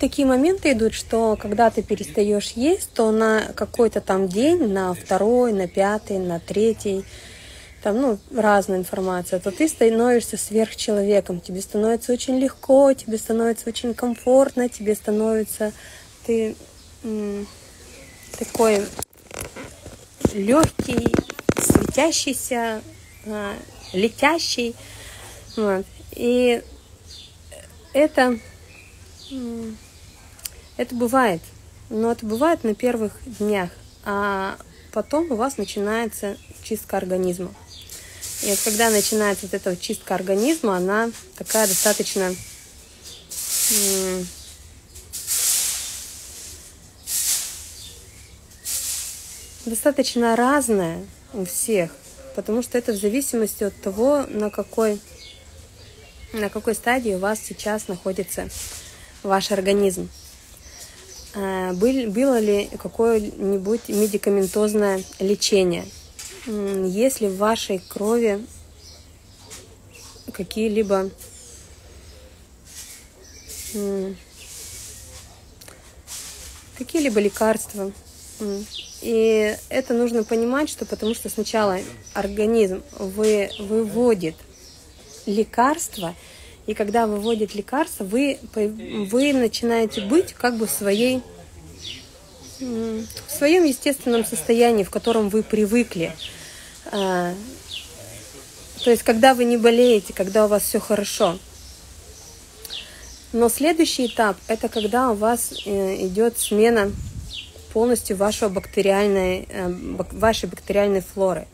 Такие моменты идут, что когда ты перестаешь есть, то на какой-то там день, на второй, на пятый, на третий, там, ну, разная информация, то ты становишься сверхчеловеком, тебе становится очень легко, тебе становится очень комфортно, тебе становится, ты такой легкий, светящийся, летящий, вот. И это бывает, но это бывает на первых днях, а потом у вас начинается чистка организма. И вот когда начинается вот эта чистка организма, она такая достаточно достаточно разная у всех, потому что это в зависимости от того, на какой стадии у вас сейчас находится ваш организм. Было ли какое-нибудь медикаментозное лечение? Есть ли в вашей крови какие-либо лекарства? И это нужно понимать, что потому что сначала организм выводит лекарства, и когда выводит лекарства, вы начинаете быть как бы в своем естественном состоянии, в котором вы привыкли. То есть, когда вы не болеете, когда у вас все хорошо. Но следующий этап – это когда у вас идет смена полностью вашей бактериальной флоры.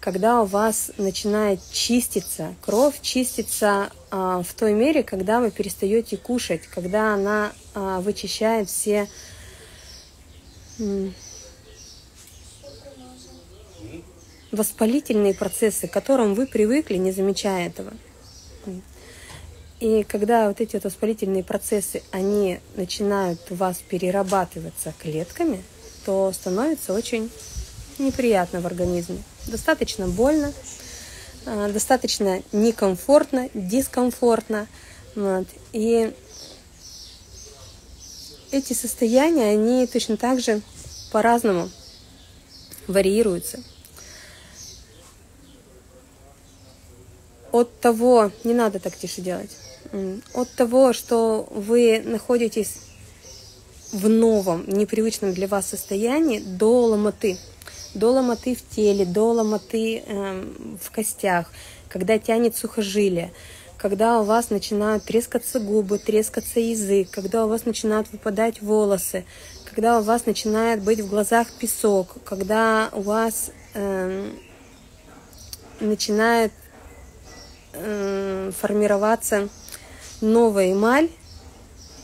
Когда у вас начинает чиститься кровь, чистится в той мере, когда вы перестаете кушать, когда она вычищает все воспалительные процессы, к которым вы привыкли, не замечая этого. И когда вот эти вот воспалительные процессы, они начинают у вас перерабатываться клетками, то становится очень неприятно в организме. Достаточно больно, достаточно некомфортно, дискомфортно. Вот. И эти состояния, они точно так же по-разному варьируются. От того, не надо так тише делать, от того, что вы находитесь в новом, непривычном для вас состоянии, до ломоты. До ломоты в теле, до ломоты в костях, когда тянет сухожилие, когда у вас начинают трескаться губы, трескаться язык, когда у вас начинают выпадать волосы, когда у вас начинает быть в глазах песок, когда у вас начинает формироваться новая эмаль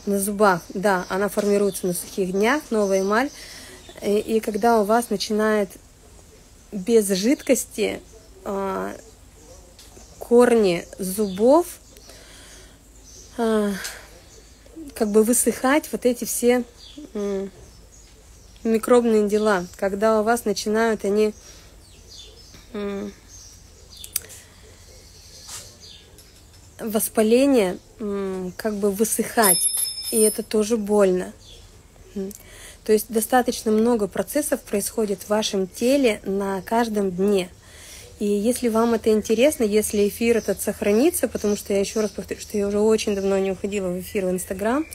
на зубах. Да, она формируется на сухих днях, новая эмаль. И когда у вас начинает без жидкости корни зубов как бы высыхать, вот эти все микробные дела, когда у вас начинают они воспаление как бы высыхать, и это тоже больно. То есть достаточно много процессов происходит в вашем теле на каждом дне. И если вам это интересно, если эфир этот сохранится, потому что я еще раз повторю, что я уже очень давно не уходила в эфир в Инстаграм,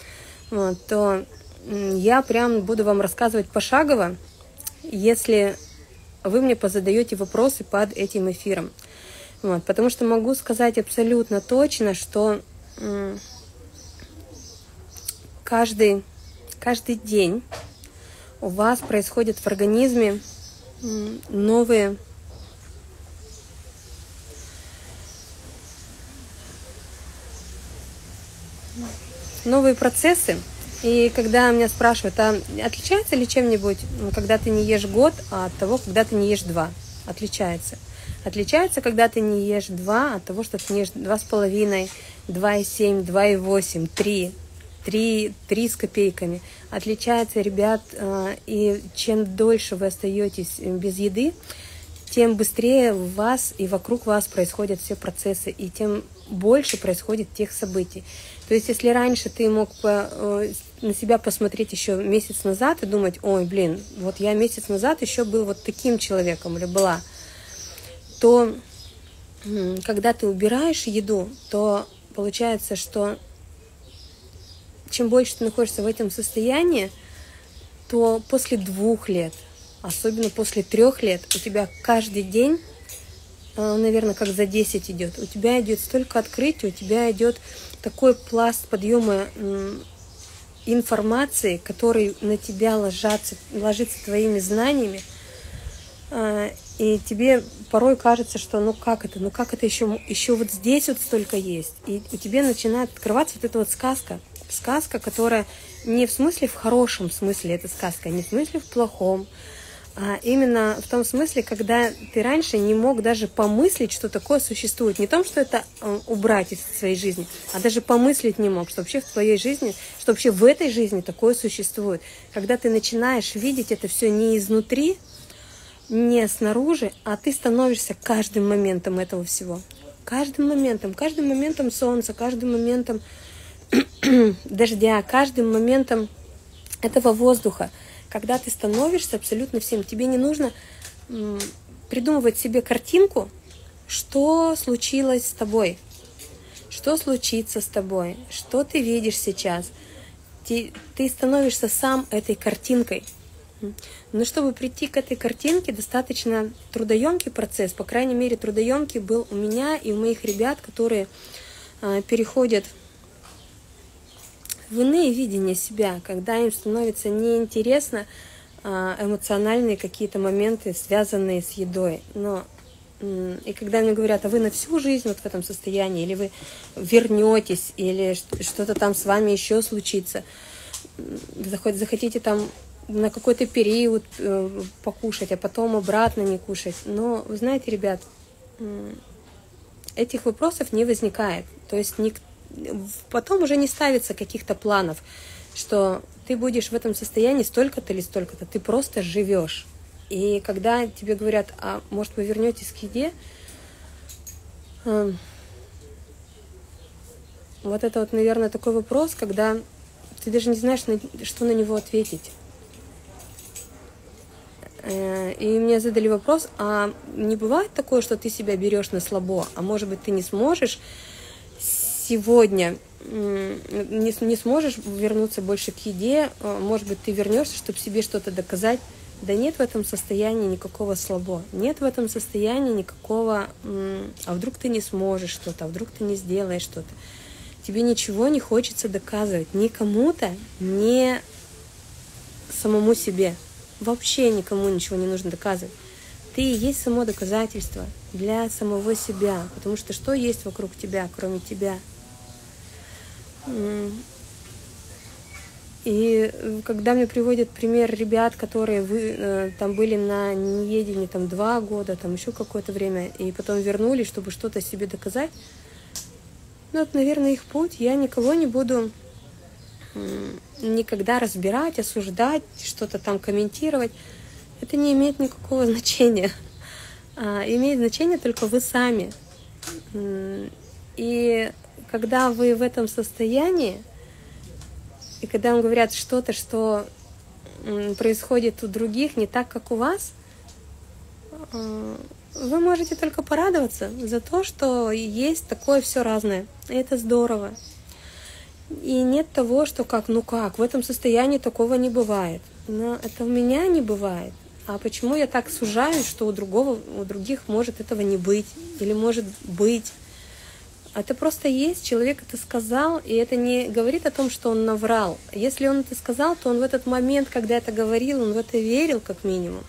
вот, то я прям буду вам рассказывать пошагово, если вы мне позадаете вопросы под этим эфиром. Вот, потому что могу сказать абсолютно точно, что каждый день у вас происходят в организме новые процессы. И когда меня спрашивают, а отличается ли чем-нибудь, когда ты не ешь год, от того, когда ты не ешь 2? Отличается. Отличается, когда ты не ешь 2, от того, что ты не ешь 2,5, 2,7, 2,8, 3. 3 с копейками. Отличается, ребят, и чем дольше вы остаетесь без еды, тем быстрее у вас и вокруг вас происходят все процессы, и тем больше происходит тех событий. То есть, если раньше ты мог на себя посмотреть еще месяц назад и думать, ой, блин, вот я месяц назад еще был вот таким человеком или была, то когда ты убираешь еду, то получается, что чем больше ты находишься в этом состоянии, то после 2 лет, особенно после 3 лет, у тебя каждый день, наверное, как за 10 идет, у тебя идет столько открытий, у тебя идет такой пласт подъема информации, который на тебя ложится твоими знаниями, и тебе порой кажется, что ну как это еще вот здесь вот столько есть, и у тебя начинает открываться вот эта вот сказка, которая не в смысле в хорошем смысле, эта сказка, не в смысле в плохом, а именно в том смысле, когда ты раньше не мог даже помыслить, что такое существует. Не в том, что это убрать из своей жизни, а даже помыслить не мог, что вообще в твоей жизни, что вообще в этой жизни такое существует. Когда ты начинаешь видеть это все не изнутри, не снаружи, а ты становишься каждым моментом этого всего. Каждым моментом солнца, каждым моментом дождя, каждым моментом этого воздуха, когда ты становишься абсолютно всем, тебе не нужно придумывать себе картинку, что случилось с тобой, что случится с тобой, что ты видишь сейчас. Ты становишься сам этой картинкой. Но чтобы прийти к этой картинке, достаточно трудоемкий процесс, по крайней мере, трудоемкий был у меня и у моих ребят, которые переходят в иные видения себя, когда им становится неинтересно эмоциональные какие-то моменты, связанные с едой. Но и когда мне говорят, а вы на всю жизнь вот в этом состоянии, или вы вернетесь, или что-то там с вами еще случится, захотите там на какой-то период покушать, а потом обратно не кушать. Но вы знаете, ребят, этих вопросов не возникает. То есть никто потом уже не ставится каких-то планов, что ты будешь в этом состоянии столько-то или столько-то, ты просто живешь. И когда тебе говорят, а может вы вернетесь к еде, вот это вот, наверное, такой вопрос, когда ты даже не знаешь, что на него ответить. И мне задали вопрос, а не бывает такое, что ты себя берешь на слабо, а может быть ты не сможешь сегодня, не сможешь вернуться больше к еде, может быть, ты вернешься, чтобы себе что-то доказать. Да нет в этом состоянии никакого слабо, нет в этом состоянии никакого, а вдруг ты не сможешь что-то, а вдруг ты не сделаешь что-то. Тебе ничего не хочется доказывать, ни кому-то, ни самому себе. Вообще никому ничего не нужно доказывать. Ты и есть само доказательство для самого себя, потому что что есть вокруг тебя, кроме тебя? И когда мне приводят пример ребят, которые там были на неедении там 2 года, там еще какое-то время, и потом вернулись, чтобы что-то себе доказать, ну, это, наверное, их путь. Я никого не буду никогда разбирать, осуждать, что-то там комментировать. Это не имеет никакого значения. Имеет значение только вы сами. И когда вы в этом состоянии, и когда вам говорят что-то, что происходит у других не так, как у вас, вы можете только порадоваться за то, что есть такое все разное. И это здорово. И нет того, что как, ну как, в этом состоянии такого не бывает. Но это у меня не бывает. А почему я так сужаю, что у других может этого не быть? Или может быть? Это просто есть, человек это сказал, и это не говорит о том, что он наврал. Если он это сказал, то он в этот момент, когда это говорил, он в это верил, как минимум.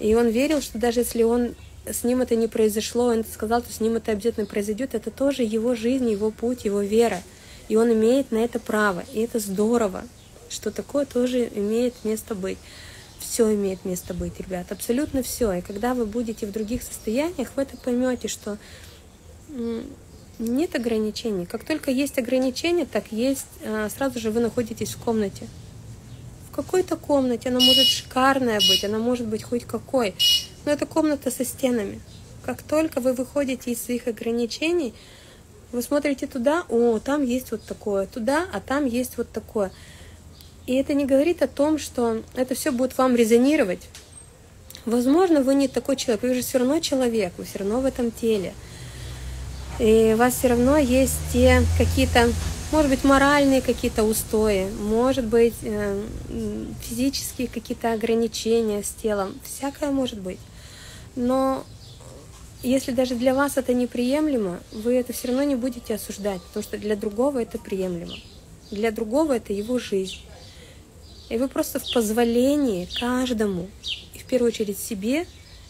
И он верил, что даже если с ним это не произошло, он это сказал, то с ним это обязательно произойдет. Это тоже его жизнь, его путь, его вера. И он имеет на это право. И это здорово, что такое тоже имеет место быть. Все имеет место быть, ребят, абсолютно все. И когда вы будете в других состояниях, вы это поймете, что нет ограничений. Как только есть ограничения, так есть, сразу же вы находитесь в комнате. В какой-то комнате, она может шикарная быть, она может быть хоть какой, но это комната со стенами. Как только вы выходите из своих ограничений, Вы смотрите туда, о, там есть вот такое, туда, а там есть вот такое. И это не говорит о том, что это все будет вам резонировать. Возможно, вы не такой человек, вы же все равно человек, вы все равно в этом теле. И у вас все равно есть те какие-то, может быть, моральные какие-то устои, может быть, физические какие-то ограничения с телом, всякое может быть. Но если даже для вас это неприемлемо, вы это все равно не будете осуждать, потому что для другого это приемлемо, для другого это его жизнь. И вы просто в позволении каждому, и в первую очередь себе,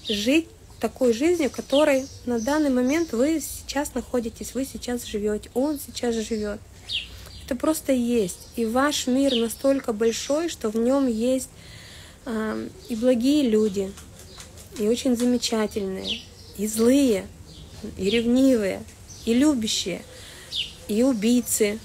жить такой жизнью, в которой на данный момент вы сейчас находитесь, вы сейчас живете, он сейчас живет. Это просто есть. И ваш мир настолько большой, что в нем есть и благие люди, и очень замечательные, и злые, и ревнивые, и любящие, и убийцы,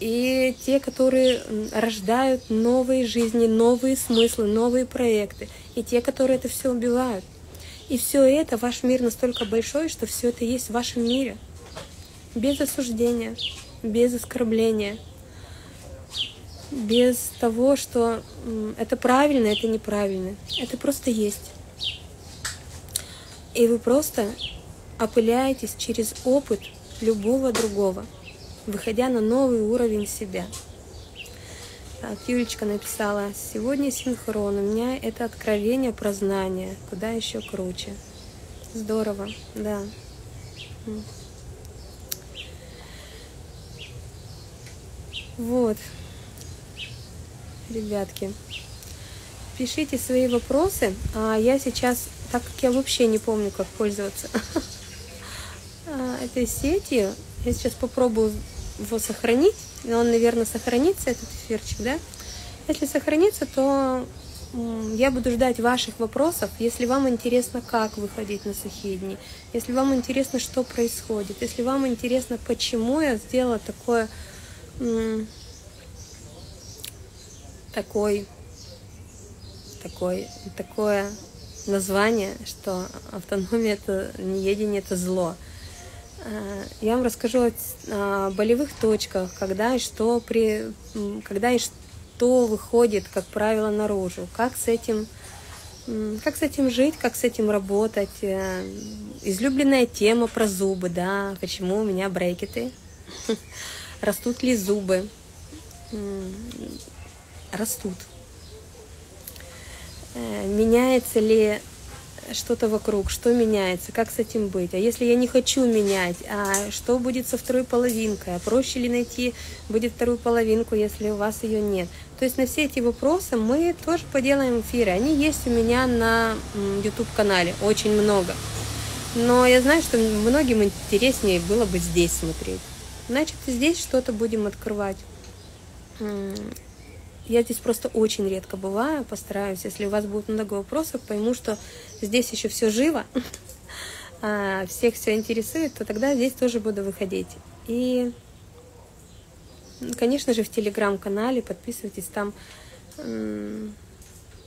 и те, которые рождают новые жизни, новые смыслы, новые проекты, и те, которые это все убивают. И все это, ваш мир настолько большой, что все это есть в вашем мире. Без осуждения, без оскорбления, без того, что это правильно, это неправильно. Это просто есть. И вы просто опыляетесь через опыт любого другого, выходя на новый уровень себя. Так, Юлечка написала: сегодня синхрон, у меня это откровение про знание, куда еще круче. Здорово, да. Вот, ребятки, пишите свои вопросы, а я сейчас, так как я вообще не помню, как пользоваться этой сетью, я сейчас попробую его сохранить. Он, наверное, сохранится, этот эфирчик, да? Если сохранится, то я буду ждать ваших вопросов. Если вам интересно, как выходить на сухие дни, если вам интересно, что происходит, если вам интересно, почему я сделала такое название, что автономия — это неедение, это зло. Я вам расскажу о болевых точках, когда и что выходит, как правило, наружу, как с этим жить, как с этим работать. Излюбленная тема про зубы, да, почему у меня брекеты, растут ли зубы, растут, меняется ли что-то вокруг, что меняется, как с этим быть, а если я не хочу менять, а что будет со второй половинкой, а проще ли найти будет вторую половинку, если у вас ее нет. То есть на все эти вопросы мы тоже поделаем эфиры, они есть у меня на YouTube-канале, очень много, но я знаю, что многим интереснее было бы здесь смотреть, значит, здесь что-то будем открывать. Я здесь просто очень редко бываю, постараюсь, если у вас будет много вопросов, пойму, что здесь еще все живо, всех все интересует, то тогда здесь тоже буду выходить. И, конечно же, в телеграм-канале подписывайтесь, там,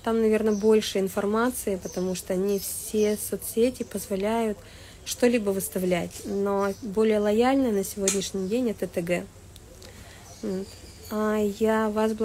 наверное, больше информации, потому что не все соцсети позволяют что-либо выставлять, но более лояльно на сегодняшний день это ТГ. Я вас благодарю.